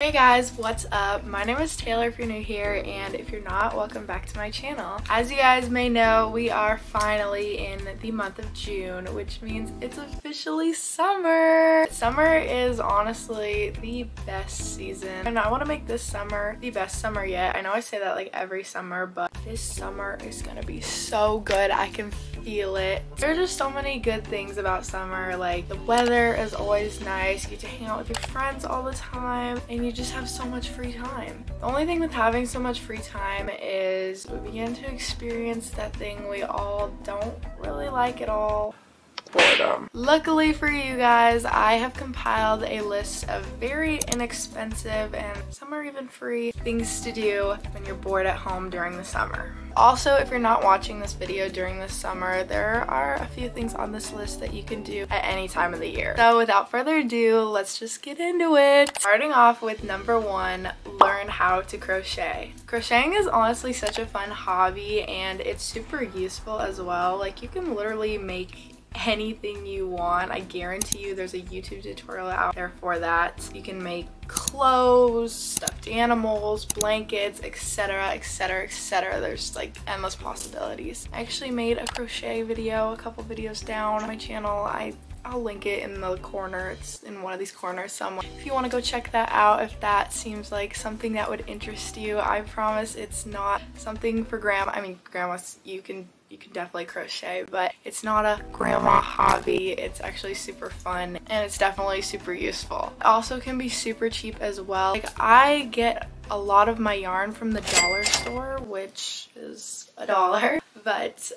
Hey guys, what's up? My name is Taylor if you're new here, and if you're not, welcome back to my channel. As you guys may know, we are finally in the month of June, which means it's officially summer. Summer is honestly the best season, and I want to make this summer the best summer yet. I know I say that like every summer, but this summer is gonna be so good. I can feel it. There are just so many good things about summer. Like, the weather is always nice. You get to hang out with your friends all the time, and you just have so much free time. The only thing with having so much free time is we begin to experience that thing we all don't really like at all. Boredom. Luckily for you guys, I have compiled a list of very inexpensive and some are even free things to do when you're bored at home during the summer. Also, if you're not watching this video during the summer, there are a few things on this list that you can do at any time of the year. So without further ado, let's just get into it. Starting off with number one, learn how to crochet. Crocheting is honestly such a fun hobby, and it's super useful as well. Like, you can literally make anything you want. I guarantee you there's a YouTube tutorial out there for that. You can make clothes, stuffed animals, blankets, etc, etc, etc. There's like endless possibilities. I actually made a crochet video a couple videos down on my channel. I'll link it in the corner. It's in one of these corners somewhere. If you want to go check that out, if that seems like something that would interest you, I promise it's not something for grandma. I mean, grandmas, you can definitely crochet, but it's not a grandma hobby. It's actually super fun, and it's definitely super useful. It also can be super cheap as well. Like, I get a lot of my yarn from the dollar store, which is $1. But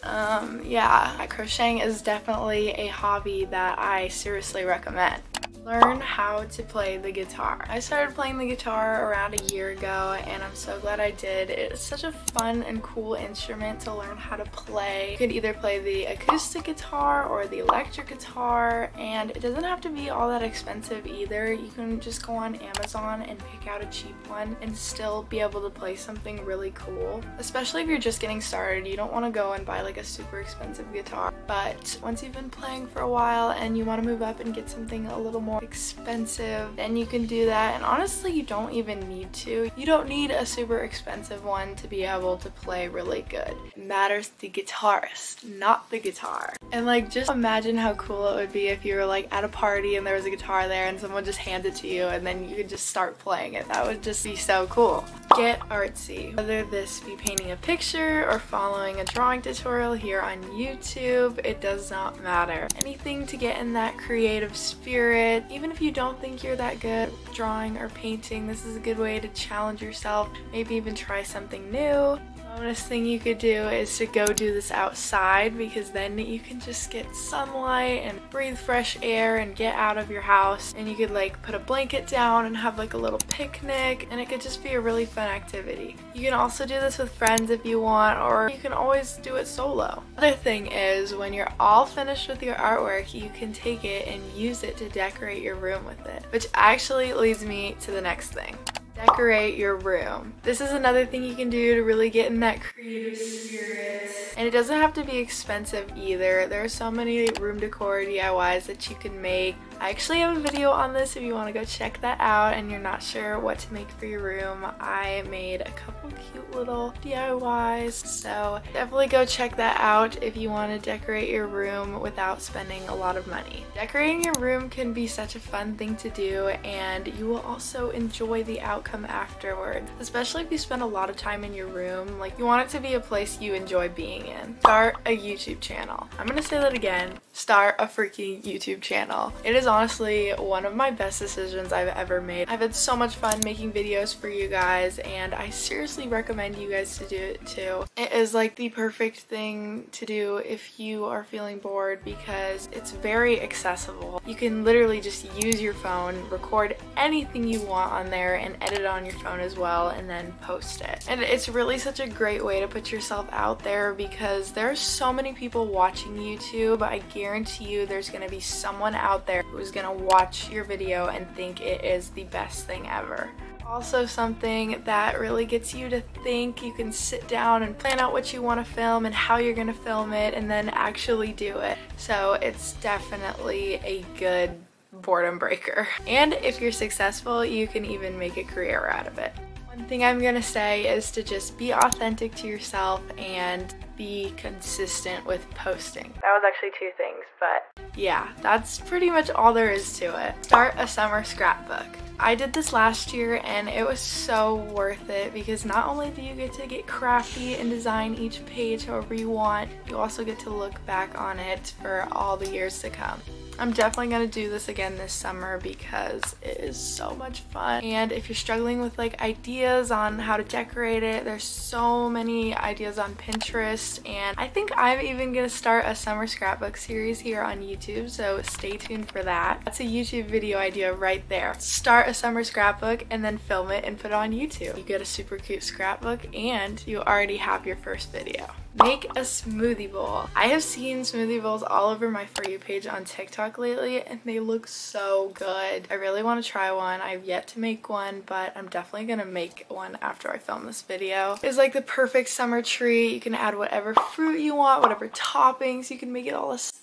yeah, crocheting is definitely a hobby that I seriously recommend. Learn how to play the guitar. I started playing the guitar around a year ago, and I'm so glad I did. It's such a fun and cool instrument to learn how to play. You could either play the acoustic guitar or the electric guitar, and it doesn't have to be all that expensive either. You can just go on Amazon and pick out a cheap one and still be able to play something really cool. Especially if you're just getting started, you don't want to go and buy like a super expensive guitar. But once you've been playing for a while and you want to move up and get something a little more expensive, then you can do that. And honestly, you don't even need to. You don't need a super expensive one to be able to play really good. It matters the guitarist, not the guitar. And like, just imagine how cool it would be if you were like at a party and there was a guitar there and someone just handed it to you and then you could just start playing it. That would just be so cool. Get artsy. Whether this be painting a picture or following a drawing tutorial here on YouTube, it does not matter. Anything to get in that creative spirit. Even if you don't think you're that good at drawing or painting, this is a good way to challenge yourself, maybe even try something new. The bonus thing you could do is to go do this outside, because then you can just get sunlight and breathe fresh air and get out of your house, and you could like put a blanket down and have like a little picnic, and it could just be a really fun activity. You can also do this with friends if you want, or you can always do it solo. Another thing is, when you're all finished with your artwork, you can take it and use it to decorate your room with it, which actually leads me to the next thing. Decorate your room. This is another thing you can do to really get in that creative spirit. And it doesn't have to be expensive either. There are so many room decor DIYs that you can make. I actually have a video on this if you want to go check that out and you're not sure what to make for your room. I made a couple cute little DIYs, so definitely go check that out if you want to decorate your room without spending a lot of money. Decorating your room can be such a fun thing to do, and you will also enjoy the outcome afterwards, especially if you spend a lot of time in your room. Like, you want it to be a place you enjoy being in. Start a YouTube channel. I'm gonna say that again. Start a freaking YouTube channel. It is honestly one of my best decisions I've ever made. I've had so much fun making videos for you guys, and I seriously recommend you guys to do it too. It is like the perfect thing to do if you are feeling bored, because it's very accessible. You can literally just use your phone, record anything you want on there, and edit it on your phone as well, and then post it. And it's really such a great way to put yourself out there, because there are so many people watching YouTube. I guarantee you there's gonna be someone out there who is gonna watch your video and think it is the best thing ever. Also, something that really gets you to think, you can sit down and plan out what you want to film and how you're going to film it, and then actually do it. So it's definitely a good boredom breaker. And if you're successful, you can even make a career out of it. One thing I'm gonna say is to just be authentic to yourself and be consistent with posting. That was actually two things, but yeah, that's pretty much all there is to it. Start a summer scrapbook. I did this last year and it was so worth it because not only do you get to get crafty and design each page however you want, you also get to look back on it for all the years to come. I'm definitely going to do this again this summer because it is so much fun. And if you're struggling with like ideas on how to decorate it, there's so many ideas on Pinterest, and I think I'm even going to start a summer scrapbook series here on YouTube, so stay tuned for that. That's a YouTube video idea right there. Start a summer scrapbook and then film it and put it on YouTube. You get a super cute scrapbook and you already have your first video. Make a smoothie bowl. I have seen smoothie bowls all over my For You page on TikTok lately and they look so good. I really want to try one. I've yet to make one, but I'm definitely going to make one after I film this video. It's like the perfect summer treat. You can add whatever fruit you want, whatever toppings. You can make it all aesthetic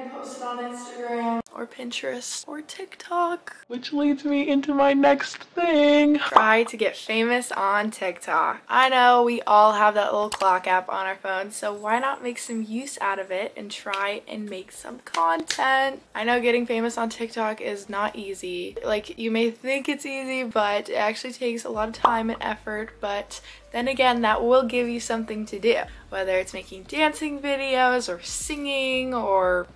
and post it on Instagram or Pinterest or TikTok. Which leads me into my next thing. Try to get famous on TikTok. I know we all have that little clock app on our phone, so why not make some use out of it and try and make some content? I know getting famous on TikTok is not easy. Like, you may think it's easy, but it actually takes a lot of time and effort, but then again, that will give you something to do. Whether it's making dancing videos or singing or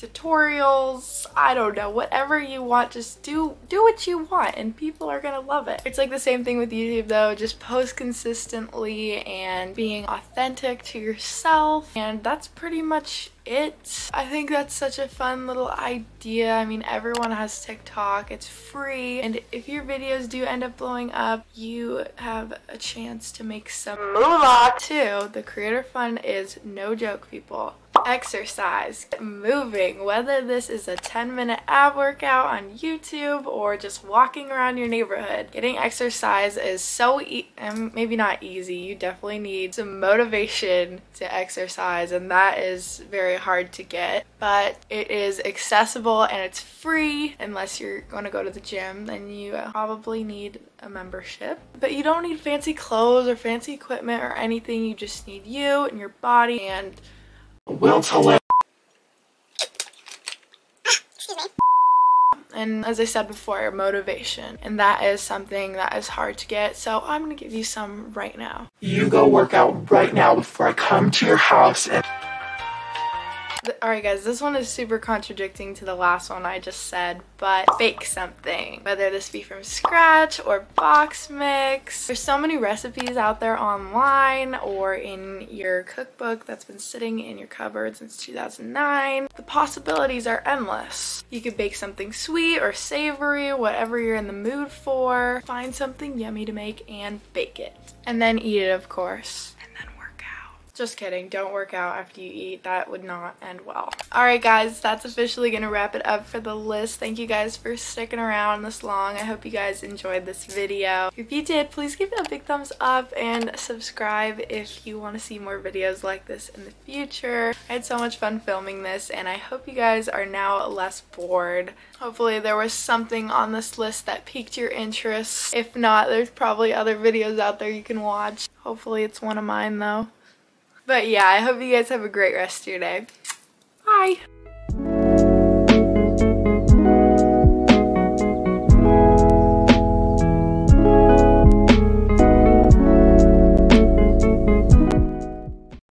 tutorials, I don't know, whatever you want, just do what you want and people are gonna love it. It's like the same thing with YouTube though, just post consistently and being authentic to yourself, and that's pretty much it. I think that's such a fun little idea. I mean, everyone has TikTok, it's free, and if your videos do end up blowing up, you have a chance to make some moolah too. The creator fund is no joke, people. Exercise, moving, whether this is a 10-minute ab workout on YouTube or just walking around your neighborhood. Getting exercise is so maybe not easy. You definitely need some motivation to exercise, and that is very hard to get, but it is accessible and it's free. Unless you're going to go to the gym, then you probably need a membership, but you don't need fancy clothes or fancy equipment or anything. You just need you and your body and will to live. And as I said before, motivation. And that is something that is hard to get, so I'm gonna give you some right now. You go work out right now before I come to your house and... Alright guys, this one is super contradicting to the last one I just said, but bake something. Whether this be from scratch or box mix. There's so many recipes out there online or in your cookbook that's been sitting in your cupboard since 2009. The possibilities are endless. You could bake something sweet or savory, whatever you're in the mood for. Find something yummy to make and bake it. And then eat it, of course. Just kidding, don't work out after you eat. That would not end well. Alright guys, that's officially gonna wrap it up for the list. Thank you guys for sticking around this long. I hope you guys enjoyed this video. If you did, please give it a big thumbs up and subscribe if you want to see more videos like this in the future. I had so much fun filming this and I hope you guys are now less bored. Hopefully there was something on this list that piqued your interest. If not, there's probably other videos out there you can watch. Hopefully it's one of mine though. But yeah, I hope you guys have a great rest of your day. Bye!